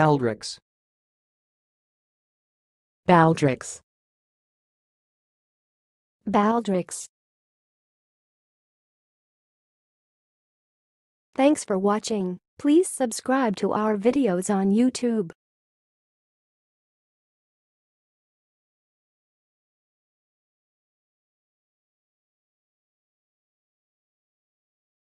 Baldrics. Baldrics. Baldrics. Thanks for watching. Please subscribe to our videos on YouTube.